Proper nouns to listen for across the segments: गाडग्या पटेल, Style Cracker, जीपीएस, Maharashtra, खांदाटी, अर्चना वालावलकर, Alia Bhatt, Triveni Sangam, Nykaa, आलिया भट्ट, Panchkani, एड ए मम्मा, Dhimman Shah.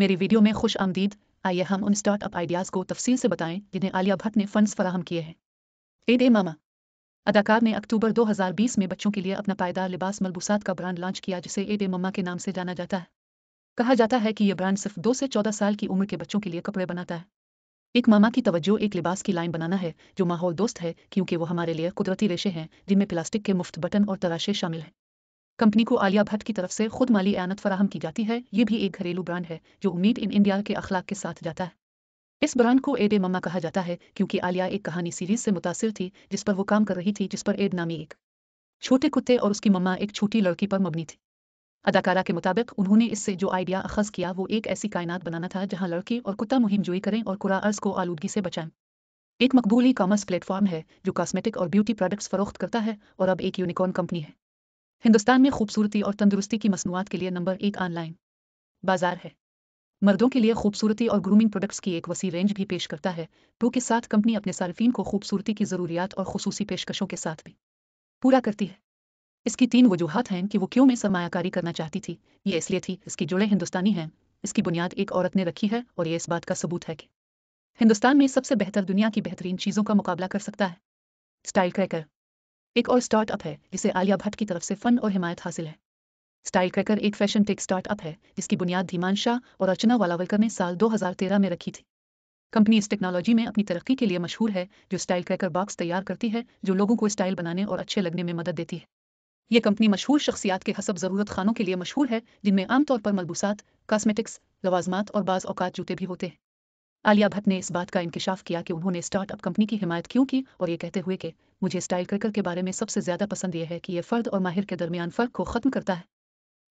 मेरी वीडियो में खुश आमदीद। आइए हम उन स्टार्टअप आइडियाज़ को तफसील से बताएं जिन्हें आलिया भट्ट ने फंड्स फराहम किए हैं। ए दे मामा अदाकार ने अक्टूबर 2020 में बच्चों के लिए अपना पायदार लिबास मलबूसात का ब्रांड लॉन्च किया जिसे ए दे मम्मा के नाम से जाना जाता है। कहा जाता है कि यह ब्रांड सिर्फ 2 से 14 साल की उम्र के बच्चों के लिए कपड़े बनाता है। एक मामा की तवज्जो एक लिबास की लाइन बनाना है जो माहौल दोस्त है, क्योंकि वो हमारे लिए कुदरती रेशे हैं जिनमें प्लास्टिक के मुफ्त बटन और तराशे शामिल हैं। कंपनी को आलिया भट्ट की तरफ से खुद माली आनत फराहम की जाती है। ये भी एक घरेलू ब्रांड है जो उम्मीद इन इंडिया के अखलाक के साथ जाता है। इस ब्रांड को एड ए मम्मा कहा जाता है क्योंकि आलिया एक कहानी सीरीज से मुतासिर थी जिस पर वो काम कर रही थी, जिस पर एड नामी एक छोटे कुत्ते और उसकी मम्मा एक छोटी लड़की पर मबनी थी। अदाकारा के मुताबिक उन्होंने इससे जो आइडिया अखज़ किया वो एक ऐसी कायनात बनाना था जहां लड़की और कुत्ता मुहिम जोई करें और कुरा अर्ज को आलूदगी से बचाएं। एक मकबूल ई कॉमर्स प्लेटफॉर्म है जो कॉस्मेटिक और ब्यूटी प्रोडक्ट्स फरोख्त करता है और अब एक यूनिकॉर्न कंपनी है। हिंदुस्तान में खूबसूरती और तंदुरुस्ती की मसनूआत के लिए नंबर 1 ऑनलाइन बाजार है। मर्दों के लिए खूबसूरती और ग्रूमिंग प्रोडक्ट्स की एक वसी रेंज भी पेश करता है। तो के साथ कंपनी अपने सार्फिन को खूबसूरती की ज़रूरियात और खुसूसी पेशकशों के साथ भी पूरा करती है। इसकी 3 वजूहत हैं कि वो क्यों में सरमायाकारी करना चाहती थी। ये इसलिए थी इसकी जुड़े हिंदुस्तानी हैं, इसकी बुनियाद एक औरत ने रखी है और ये इस बात का सबूत है कि हिंदुस्तान में सबसे बेहतर दुनिया की बेहतरीन चीज़ों का मुकाबला कर सकता है। स्टाइल क्रैकर एक और स्टार्टअप है जिसे आलिया भट्ट की तरफ से फंड और हिमायत हासिल है। स्टाइल क्रैकर एक फैशन टेक स्टार्टअप है जिसकी बुनियाद धीमान शाह और अर्चना वालावलकर ने साल 2013 में रखी थी। कंपनी इस टेक्नोलॉजी में अपनी तरक्की के लिए मशहूर है जो स्टाइल क्रैकर बॉक्स तैयार करती है जो लोगों को स्टाइल बनाने और अच्छे लगने में मदद देती है। ये कंपनी मशहूर शख्सियात के हसब ज़रूरत खानों के लिए मशहूर है जिनमें आमतौर पर मलबूसात, कॉस्मेटिक्स, लवाजमात और बाज़ औकात जूते भी होते हैं। आलिया भट्ट ने इस बात का इंकिशाफ किया कि उन्होंने स्टार्टअप कंपनी की हिमायत क्यों की और ये कहते हुए कि मुझे स्टाइल क्रैकर के बारे में सबसे ज़्यादा पसंद यह है कि यह फ़र्द और माहिर के दरमियान फ़र्क को ख़त्म करता है।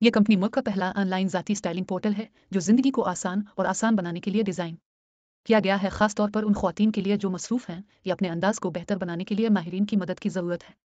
यह कंपनी मुल्क का पहला ऑनलाइन ज़ाती स्टाइलिंग पोर्टल है जो ज़िंदगी को आसान और आसान बनाने के लिए डिज़ाइन किया गया है, ख़ासतौर पर उन ख़वातीन के लिए जो मसरूफ़ हैं या अपने अंदाज़ को बेहतर बनाने के लिए माहिरीन की मदद की ज़रूरत है।